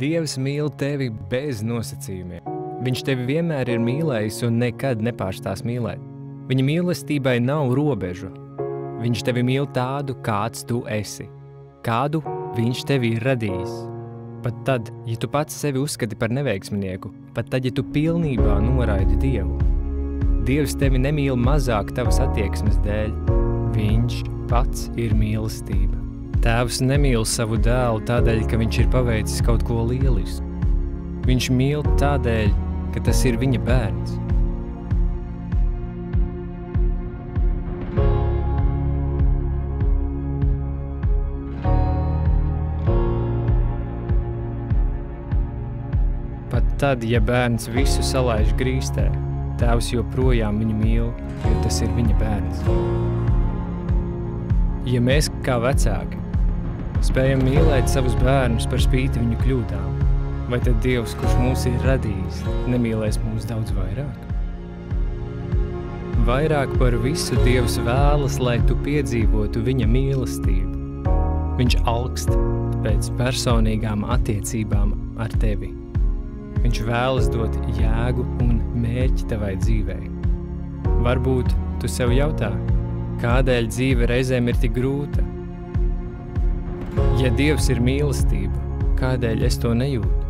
Dievs mīl tevi bez nosacījumiem. Viņš tevi vienmēr ir mīlējis un nekad nepārstās mīlēt. Viņa mīlestībai nav robežu. Viņš tevi mīl tādu, kāds tu esi, kādu viņš tevi ir radījis. Pat tad, ja tu pats sevi uzskati par neveiksminieku, pat tad, ja tu pilnībā noraidi Dievu. Dievs tevi nemīl mazāk tavas attieksmes dēļ. Viņš pats ir mīlestība. Tēvs nemīl savu dēlu tādēļ, ka viņš ir paveicis kaut ko lielisku. Viņš mīl tādēļ, ka tas ir viņa bērns. Tad, ja bērns visu salaiž grīstē, tēvs joprojām viņu mīl, jo tas ir viņa bērns. Ja mēs, kā vecāki, spējam mīlēt savus bērnus par spīti viņu kļūdām, vai tad Dievs, kurš mūs ir radījis, nemīlēs mūs daudz vairāk? Vairāk par visu Dievs vēlas, lai tu piedzīvotu viņa mīlestību. Viņš alkst pēc personīgām attiecībām ar tevi. Viņš vēlas dot jēgu un mērķi tavai dzīvei. Varbūt tu sev jautā, kādēļ dzīve reizēm ir tik grūta? Ja Dievs ir mīlestība, kādēļ es to nejūtu?